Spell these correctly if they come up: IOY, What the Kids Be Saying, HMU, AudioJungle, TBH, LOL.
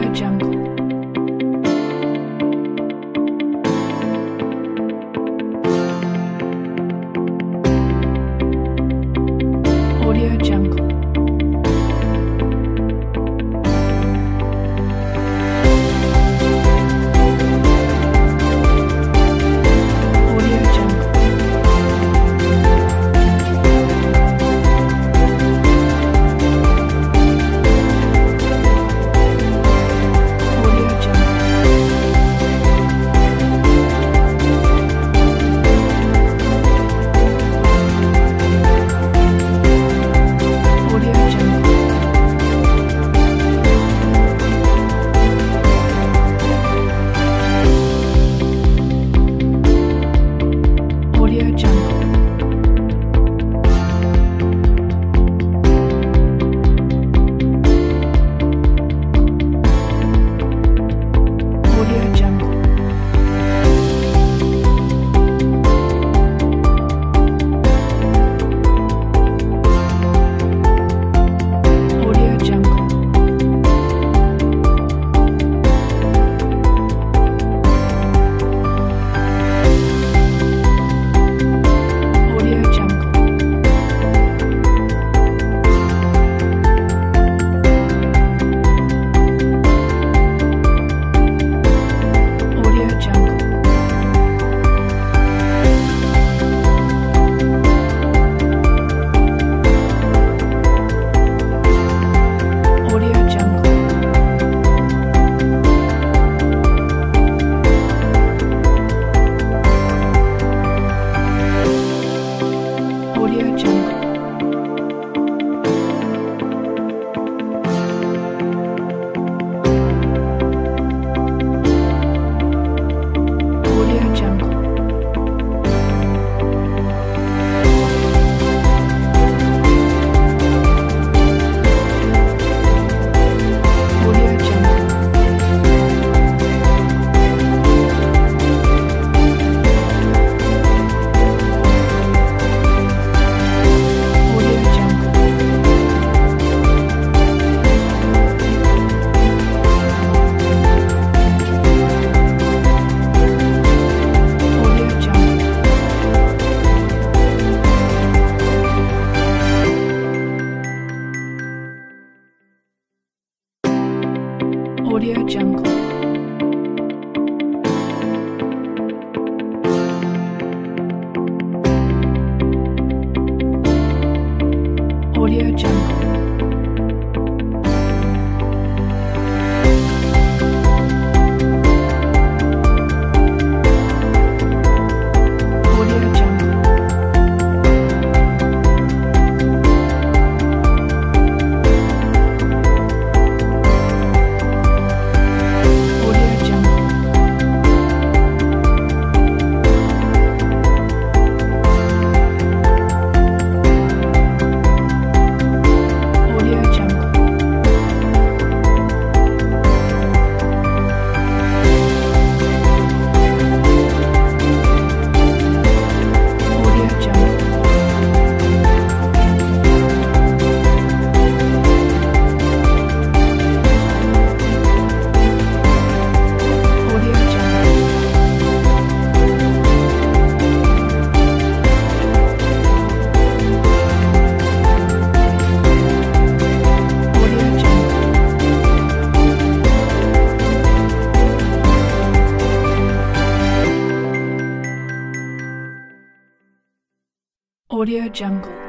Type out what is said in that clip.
AudioJungle. AudioJungle. AudioJungle. AudioJungle. AudioJungle.